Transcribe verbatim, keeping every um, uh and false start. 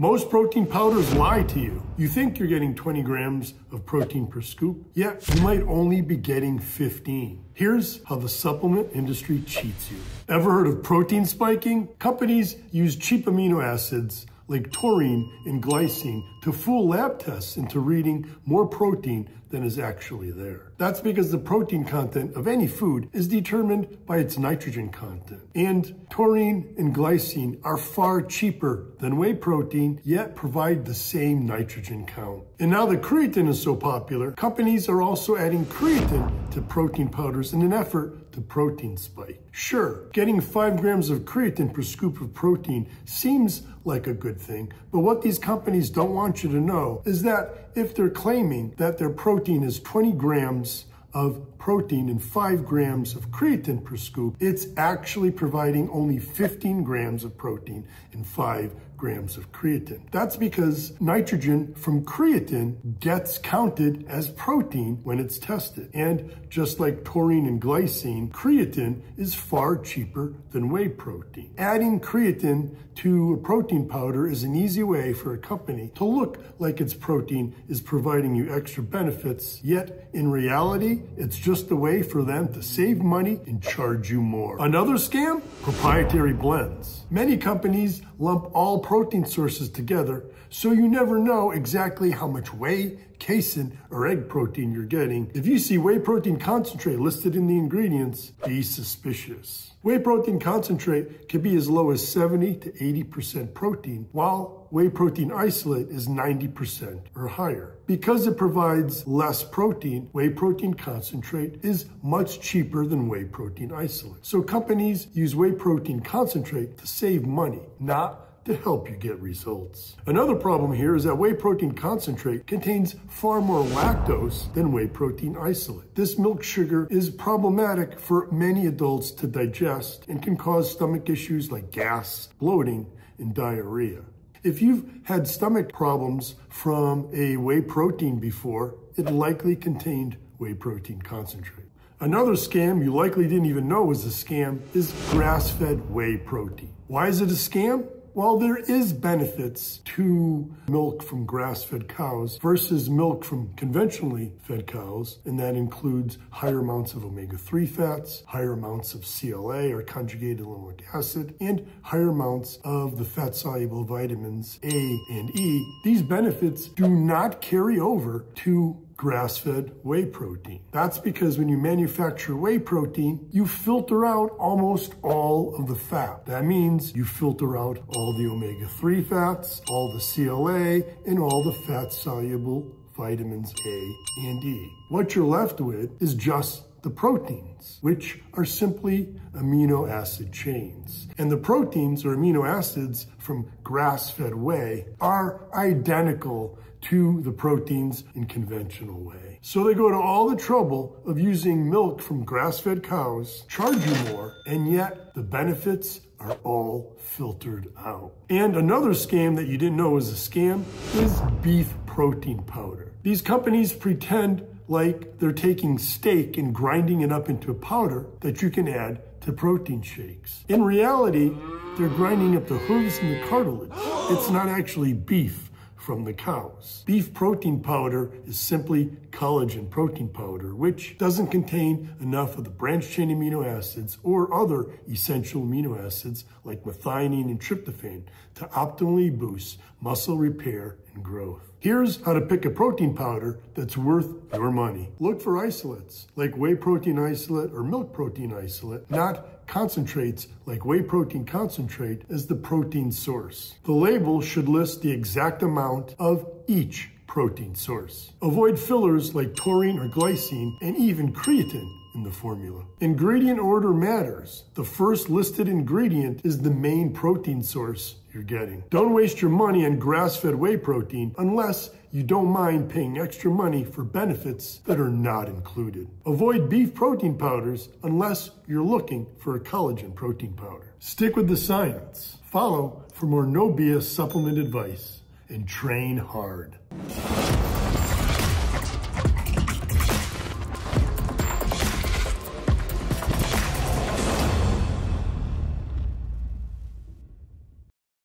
Most protein powders lie to you. You think you're getting twenty grams of protein per scoop, yet you might only be getting fifteen. Here's how the supplement industry cheats you. Ever heard of protein spiking? Companies use cheap amino acids like taurine and glycine to fool lab tests into reading more protein than is actually there. That's because the protein content of any food is determined by its nitrogen content. And taurine and glycine are far cheaper than whey protein, yet provide the same nitrogen count. And now that creatine is so popular, companies are also adding creatine to protein powders in an effort to protein spike. Sure, getting five grams of creatine per scoop of protein seems like a good thing, but what these companies don't want you to know is that if they're claiming that their protein is twenty grams of protein and five grams of creatine per scoop, it's actually providing only fifteen grams of protein and five grams of creatine. That's because nitrogen from creatine gets counted as protein when it's tested. And just like taurine and glycine, creatine is far cheaper than whey protein. Adding creatine to a protein powder is an easy way for a company to look like its protein is providing you extra benefits, yet in reality, it's just just a way for them to save money and charge you more. Another scam? Proprietary blends. Many companies lump all protein sources together, so you never know exactly how much whey, casein, or egg protein you're getting. If you see whey protein concentrate listed in the ingredients, be suspicious. Whey protein concentrate can be as low as seventy to eighty percent protein, while whey protein isolate is ninety percent or higher. Because it provides less protein, whey protein concentrate is much cheaper than whey protein isolate. So companies use whey protein concentrate to save money, not to help you get results. Another problem here is that whey protein concentrate contains far more lactose than whey protein isolate. This milk sugar is problematic for many adults to digest and can cause stomach issues like gas, bloating, and diarrhea. If you've had stomach problems from a whey protein before, it likely contained whey protein concentrate. Another scam you likely didn't even know was a scam is grass-fed whey protein. Why is it a scam? While there is benefits to milk from grass-fed cows versus milk from conventionally fed cows, and that includes higher amounts of omega three fats, higher amounts of C L A or conjugated linoleic acid, and higher amounts of the fat-soluble vitamins A and E, these benefits do not carry over to grass-fed whey protein. That's because when you manufacture whey protein, you filter out almost all of the fat. That means you filter out all the omega three fats, all the C L A, and all the fat-soluble vitamins A and E. What you're left with is just the proteins, which are simply amino acid chains. And the proteins or amino acids from grass-fed whey are identical to the proteins in conventional whey. So they go to all the trouble of using milk from grass-fed cows, charge you more, and yet the benefits are all filtered out. And another scam that you didn't know was a scam is beef protein powder. These companies pretend like they're taking steak and grinding it up into a powder that you can add to protein shakes. In reality, they're grinding up the hooves and the cartilage. It's not actually beef from the cows. Beef protein powder is simply collagen protein powder, which doesn't contain enough of the branched-chain amino acids or other essential amino acids like methionine and tryptophan to optimally boost muscle repair and growth. Here's how to pick a protein powder that's worth your money. Look for isolates like whey protein isolate or milk protein isolate, not concentrates like whey protein concentrate as the protein source. The label should list the exact amount of each protein source. Avoid fillers like taurine or glycine and even creatine in the formula. Ingredient order matters. The first listed ingredient is the main protein source you're getting. Don't waste your money on grass-fed whey protein unless you don't mind paying extra money for benefits that are not included. Avoid beef protein powders unless you're looking for a collagen protein powder. Stick with the science. Follow for more no B S supplement advice and train hard.